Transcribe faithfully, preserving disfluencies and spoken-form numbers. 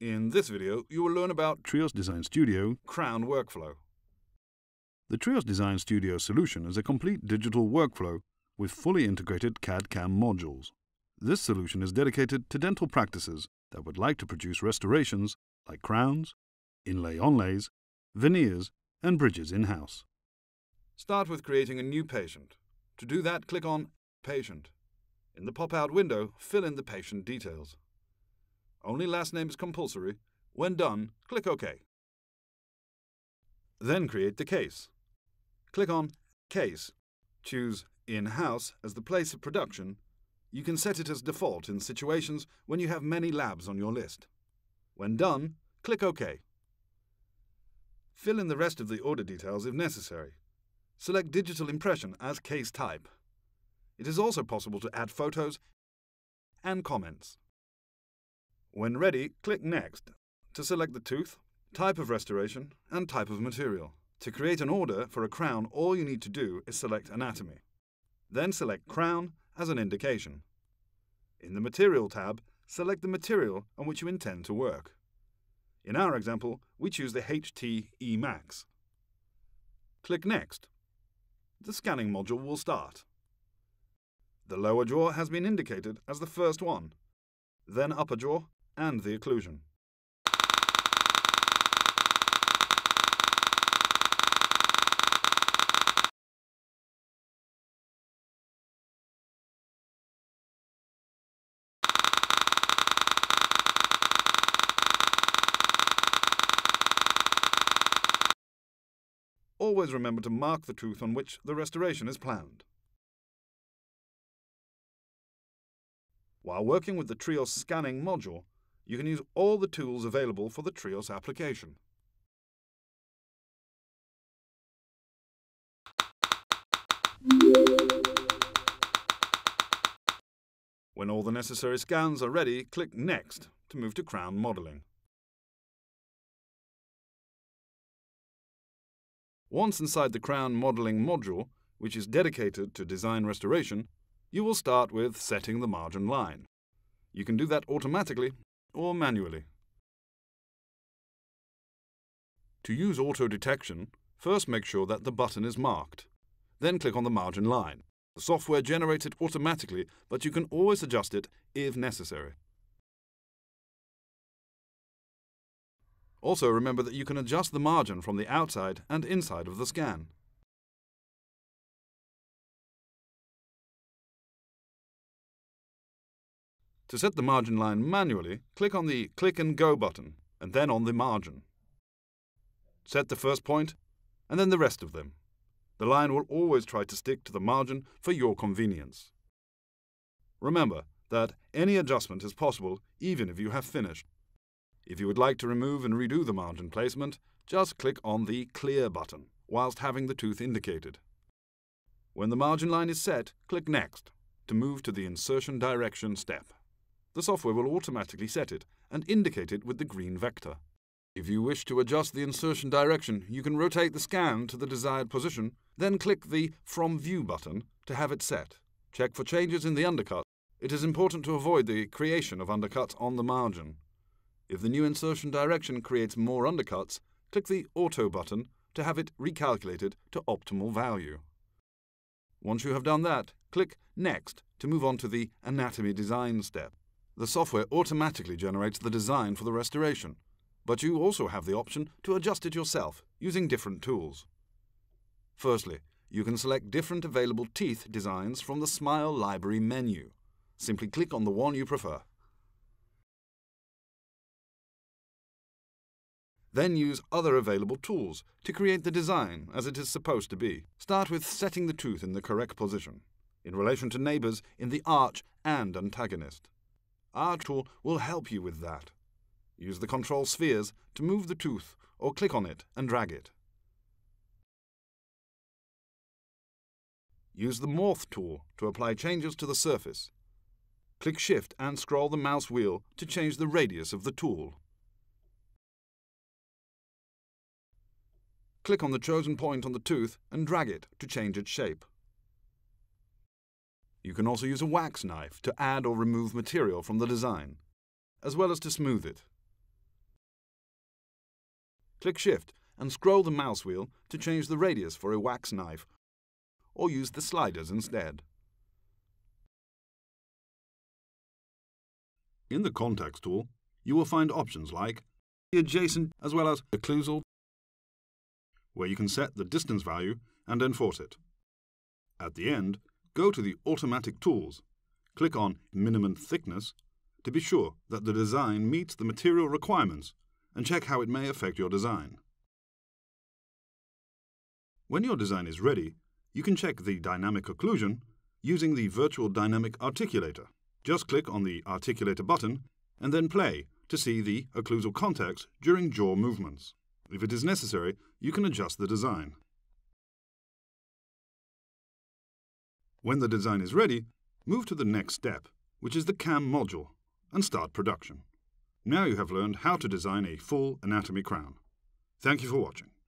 In this video, you will learn about TRIOS Design Studio Crown Workflow. The TRIOS Design Studio solution is a complete digital workflow with fully integrated C A D C A M modules. This solution is dedicated to dental practices that would like to produce restorations like crowns, inlay-onlays, veneers and bridges in-house. Start with creating a new patient. To do that, click on Patient. In the pop-out window, fill in the patient details. Only last name is compulsory. When done, click OK. Then create the case. Click on Case. Choose In-house as the place of production. You can set it as default in situations when you have many labs on your list. When done, click OK. Fill in the rest of the order details if necessary. Select Digital Impression as case type. It is also possible to add photos and comments. When ready, click Next to select the tooth, type of restoration, and type of material. To create an order for a crown, all you need to do is select Anatomy. Then select Crown as an indication. In the Material tab, select the material on which you intend to work. In our example, we choose the H T E Max. Click Next. The scanning module will start. The lower jaw has been indicated as the first one, then upper jaw and the occlusion. Always remember to mark the tooth on which the restoration is planned. While working with the TRIOS scanning module, you can use all the tools available for the TRIOS application. When all the necessary scans are ready, click Next to move to crown modeling. Once inside the crown modeling module, which is dedicated to design restoration, you will start with setting the margin line. You can do that automatically or manually. To use auto detection, first make sure that the button is marked. Then click on the margin line. The software generates it automatically, but you can always adjust it if necessary. Also remember that you can adjust the margin from the outside and inside of the scan. To set the margin line manually, click on the Click and Go button, and then on the margin. Set the first point, and then the rest of them. The line will always try to stick to the margin for your convenience. Remember that any adjustment is possible even if you have finished. If you would like to remove and redo the margin placement, just click on the Clear button, whilst having the tooth indicated. When the margin line is set, click Next to move to the Insertion Direction step. The software will automatically set it and indicate it with the green vector. If you wish to adjust the insertion direction, you can rotate the scan to the desired position, then click the From View button to have it set. Check for changes in the undercut. It is important to avoid the creation of undercuts on the margin. If the new insertion direction creates more undercuts, click the Auto button to have it recalculated to optimal value. Once you have done that, click Next to move on to the Anatomy Design step. The software automatically generates the design for the restoration, but you also have the option to adjust it yourself using different tools. Firstly, you can select different available teeth designs from the Smile Library menu. Simply click on the one you prefer. Then use other available tools to create the design as it is supposed to be. Start with setting the tooth in the correct position, in relation to neighbours in the arch and antagonist. Our tool will help you with that. Use the control spheres to move the tooth or click on it and drag it. Use the Morph tool to apply changes to the surface. Click Shift and scroll the mouse wheel to change the radius of the tool. Click on the chosen point on the tooth and drag it to change its shape. You can also use a wax knife to add or remove material from the design, as well as to smooth it. Click Shift and scroll the mouse wheel to change the radius for a wax knife, or use the sliders instead. In the Contacts tool, you will find options like the Adjacent as well as Occlusal, where you can set the distance value and enforce it. At the end, go to the Automatic Tools, click on Minimum Thickness to be sure that the design meets the material requirements and check how it may affect your design. When your design is ready, you can check the dynamic occlusion using the virtual dynamic articulator. Just click on the articulator button and then play to see the occlusal contacts during jaw movements. If it is necessary, you can adjust the design. When the design is ready, move to the next step, which is the C A M module, and start production. Now you have learned how to design a full anatomy crown. Thank you for watching.